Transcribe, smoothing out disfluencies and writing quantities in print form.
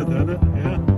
good, doesn't it? Yeah.